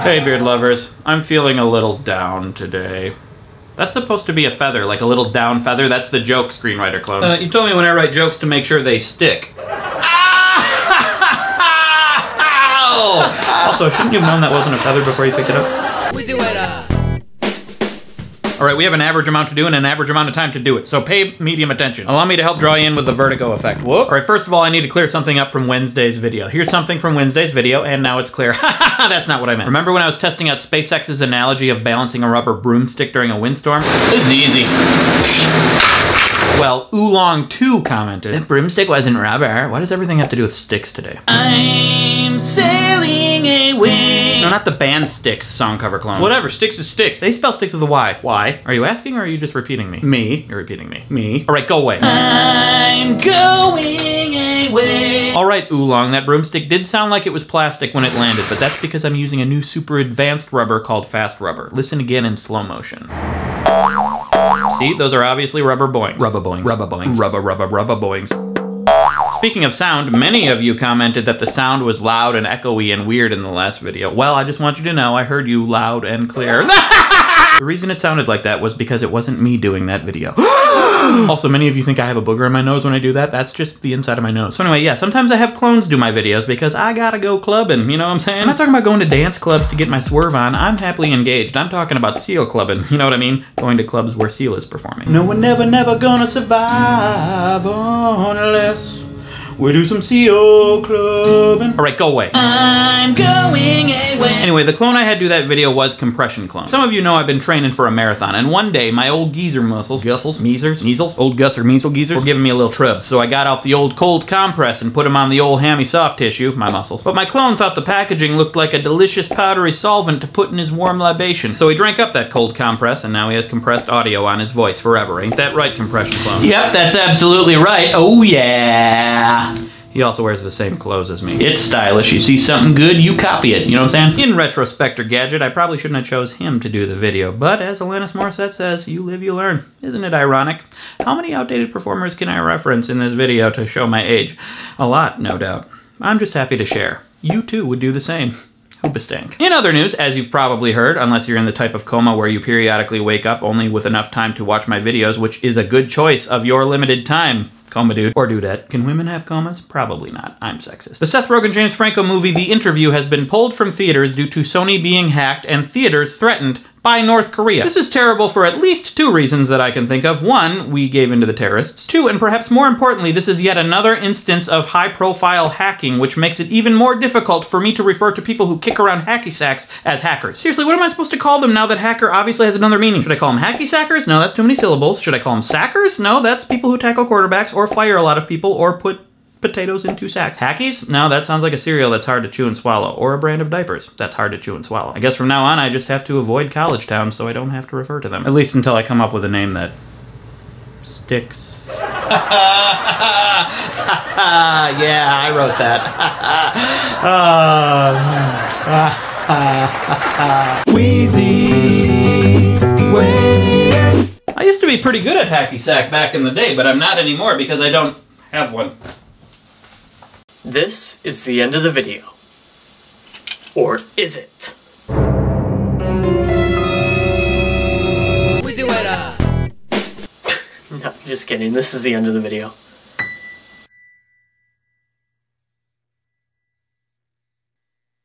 Hey beard lovers, I'm feeling a little down today. That's supposed to be a feather, like a little down feather. That's the joke, screenwriter clone. You told me when I write jokes to make sure they stick. Also, shouldn't you have known that wasn't a feather before you picked it up? Alright, we have an average amount to do and an average amount of time to do it, so pay medium attention. Allow me to help draw you in with the vertigo effect. Whoop. Alright, first of all, I need to clear something up from Wednesday's video. Here's something from Wednesday's video, and now it's clear. Ha! That's not what I meant. Remember when I was testing out SpaceX's analogy of balancing a rubber broomstick during a windstorm? It's easy. Well, Oolong2 commented, "The broomstick wasn't rubber. Why does everything have to do with sticks today?" I'm sailing away. No, not the band Sticks song cover clone. Whatever, Sticks is Sticks. They spell Sticks with a Y. Why? Are you asking or are you just repeating me? Me. You're repeating me. Me. All right, go away. I'm going away. All right, Oolong, that broomstick did sound like it was plastic when it landed, but that's because I'm using a new super advanced rubber called Fast Rubber. Listen again in slow motion. See, those are obviously rubber boings. Rubber boings. Rubber boings. Rubber, rubber, rubber boings. Speaking of sound, many of you commented that the sound was loud and echoey and weird in the last video. Well, I just want you to know I heard you loud and clear. The reason it sounded like that was because it wasn't me doing that video. Also, many of you think I have a booger in my nose when I do that. That's just the inside of my nose. So anyway, yeah, sometimes I have clones do my videos because I gotta go clubbing, you know what I'm saying? I'm not talking about going to dance clubs to get my swerve on. I'm happily engaged. I'm talking about seal clubbing, you know what I mean? Going to clubs where Seal is performing. No, we're never gonna survive unless we do some CO clubbing. All right, go away. I'm going away. Anyway, the clone I had do that video was Compression Clone. Some of you know I've been training for a marathon, and one day my old geezer muscles, geezers, were giving me a little trub, so I got out the old cold compress and put them on the old hammy soft tissue, my muscles. But my clone thought the packaging looked like a delicious powdery solvent to put in his warm libation, so he drank up that cold compress, and now he has compressed audio on his voice forever. Ain't that right, Compression Clone? Yep, that's absolutely right. Oh yeah. He also wears the same clothes as me. It's stylish. You see something good, you copy it. You know what I'm saying? In retrospect or gadget, I probably shouldn't have chose him to do the video, but as Alanis Morissette says, you live, you learn. Isn't it ironic? How many outdated performers can I reference in this video to show my age? A lot, no doubt. I'm just happy to share. You too would do the same. Hoobastank. In other news, as you've probably heard, unless you're in the type of coma where you periodically wake up only with enough time to watch my videos, which is a good choice of your limited time. Coma dude or dudette. Can women have comas? Probably not. I'm sexist. The Seth Rogen James Franco movie The Interview has been pulled from theaters due to Sony being hacked and theaters threatened by North Korea. This is terrible for at least two reasons that I can think of. One, we gave in to the terrorists. Two, and perhaps more importantly, this is yet another instance of high-profile hacking, which makes it even more difficult for me to refer to people who kick around hacky sacks as hackers. Seriously, what am I supposed to call them now that hacker obviously has another meaning? Should I call them hacky sackers? No, that's too many syllables. Should I call them sackers? No, that's people who tackle quarterbacks or fire a lot of people or put potatoes in two sacks. Hackies? No, that sounds like a cereal that's hard to chew and swallow, or a brand of diapers that's hard to chew and swallow. I guess from now on I just have to avoid college towns so I don't have to refer to them. At least until I come up with a name that sticks. Yeah, I wrote that. Wheezy. I used to be pretty good at hacky sack back in the day, but I'm not anymore because I don't have one. This is the end of the video. Or is it? No, just kidding. This is the end of the video.